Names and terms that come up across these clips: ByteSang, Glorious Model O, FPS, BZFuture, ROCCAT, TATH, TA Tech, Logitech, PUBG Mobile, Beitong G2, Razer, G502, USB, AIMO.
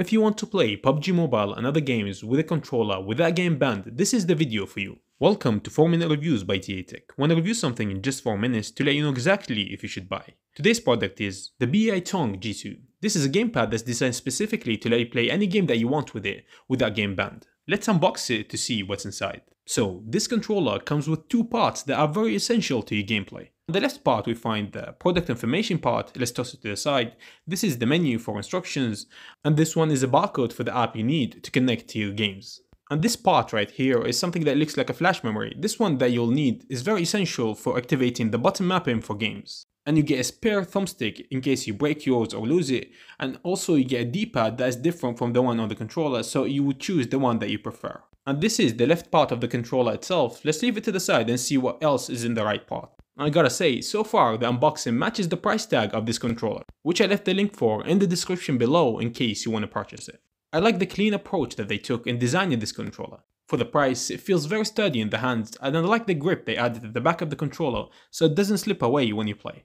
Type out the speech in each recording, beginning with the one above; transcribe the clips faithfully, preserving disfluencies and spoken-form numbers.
If you want to play P U B G Mobile and other games with a controller without game band, this is the video for you. Welcome to four minute Reviews by T A Tech, when I review something in just four minutes to let you know exactly if you should buy. Today's product is the Beitong G two. This is a gamepad that's designed specifically to let you play any game that you want with it without game band. Let's unbox it to see what's inside. So, this controller comes with two parts that are very essential to your gameplay. On the left part we find the product information part, let's toss it to the side. This is the menu for instructions, and this one is a barcode for the app you need to connect to your games. And this part right here is something that looks like a flash memory. This one that you'll need is very essential for activating the button mapping for games. And you get a spare thumbstick in case you break yours or lose it, and also you get a D-pad that is different from the one on the controller, so you would choose the one that you prefer. And this is the left part of the controller itself. Let's leave it to the side and see what else is in the right part. I gotta say, so far the unboxing matches the price tag of this controller, which I left the link for in the description below in case you want to purchase it. I like the clean approach that they took in designing this controller. For the price, it feels very sturdy in the hands, and I like the grip they added at the back of the controller so it doesn't slip away when you play.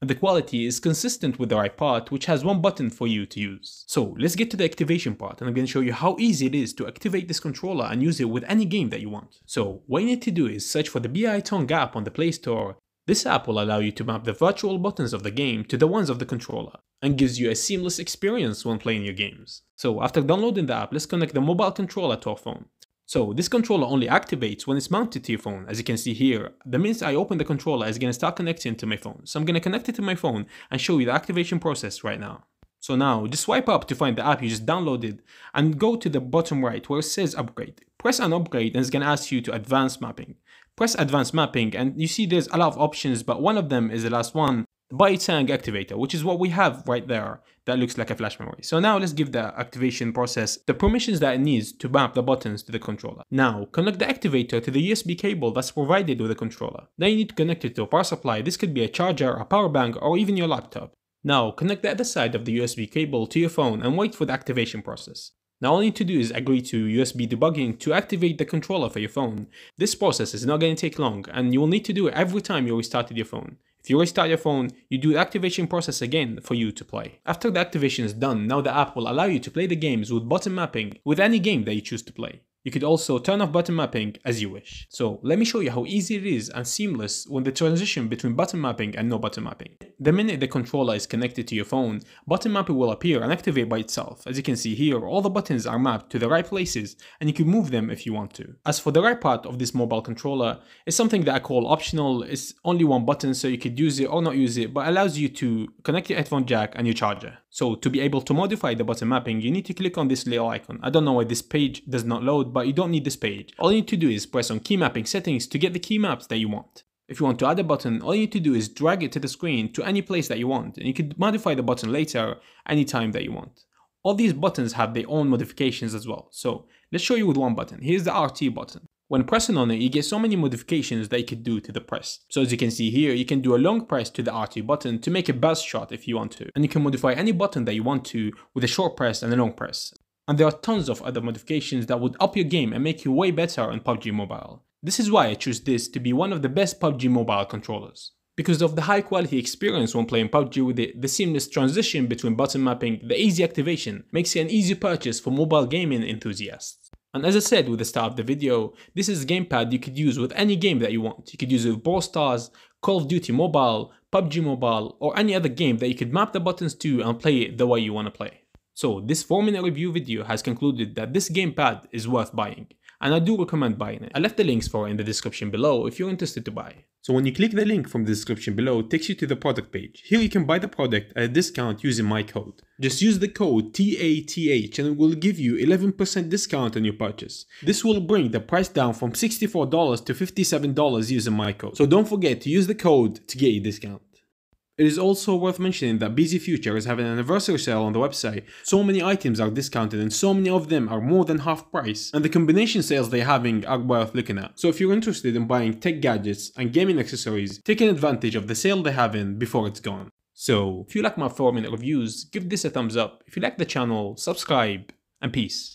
And the quality is consistent with the right part, which has one button for you to use. So let's get to the activation part, and I'm going to show you how easy it is to activate this controller and use it with any game that you want. So what you need to do is search for the Beitong app on the Play Store. This app will allow you to map the virtual buttons of the game to the ones of the controller, and gives you a seamless experience when playing your games. So after downloading the app, let's connect the mobile controller to our phone. So this controller only activates when it's mounted to your phone, as you can see here. The minute I open the controller, it's going to start connecting to my phone. So I'm going to connect it to my phone and show you the activation process right now. So now, just swipe up to find the app you just downloaded and go to the bottom right where it says upgrade. Press on upgrade and it's going to ask you to advanced mapping. Press advanced mapping and you see there's a lot of options, but one of them is the last one, ByteSang activator, which is what we have right there that looks like a flash memory. So now let's give the activation process the permissions that it needs to map the buttons to the controller. Now connect the activator to the U S B cable that's provided with the controller. Then you need to connect it to a power supply. This could be a charger, a power bank, or even your laptop. Now connect the other side of the U S B cable to your phone and wait for the activation process. Now all you need to do is agree to U S B debugging to activate the controller for your phone. This process is not going to take long, and you will need to do it every time you restarted your phone. If you restart your phone, you do the activation process again for you to play. After the activation is done, now the app will allow you to play the games with button mapping with any game that you choose to play. You could also turn off button mapping as you wish. So let me show you how easy it is and seamless when the transition between button mapping and no button mapping. The minute the controller is connected to your phone, button mapping will appear and activate by itself. As you can see here, all the buttons are mapped to the right places and you can move them if you want to. As for the right part of this mobile controller, it's something that I call optional. It's only one button, so you could use it or not use it, but allows you to connect your headphone jack and your charger. So to be able to modify the button mapping, you need to click on this little icon. I don't know why this page does not load, but you don't need this page. All you need to do is press on key mapping settings to get the key maps that you want. If you want to add a button, all you need to do is drag it to the screen to any place that you want, and you can modify the button later anytime that you want. All these buttons have their own modifications as well. So let's show you with one button. Here's the R T button. When pressing on it, you get so many modifications that you could do to the press. So as you can see here, you can do a long press to the R T button to make a buzz shot if you want to. And you can modify any button that you want to with a short press and a long press. And there are tons of other modifications that would up your game and make you way better on P U B G Mobile. This is why I choose this to be one of the best P U B G Mobile controllers. Because of the high quality experience when playing P U B G with it, the seamless transition between button mapping, the easy activation, makes it an easy purchase for mobile gaming enthusiasts. And as I said with the start of the video, this is a gamepad you could use with any game that you want. You could use it with Brawl Stars, Call of Duty Mobile, P U B G Mobile, or any other game that you could map the buttons to and play it the way you want to play. So this four minute review video has concluded that this gamepad is worth buying, and I do recommend buying it. I left the links for it in the description below if you're interested to buy. So when you click the link from the description below, it takes you to the product page. Here you can buy the product at a discount using my code. Just use the code T A T H and it will give you eleven percent discount on your purchase. This will bring the price down from sixty-four dollars to fifty-seven dollars using my code. So don't forget to use the code to get a discount. It is also worth mentioning that BZFuture is having an anniversary sale on the website. So many items are discounted and so many of them are more than half price, and the combination sales they're having are worth looking at. So if you're interested in buying tech gadgets and gaming accessories, take advantage of the sale they're having before it's gone. So if you like my four minute reviews, give this a thumbs up. If you like the channel, subscribe, and peace.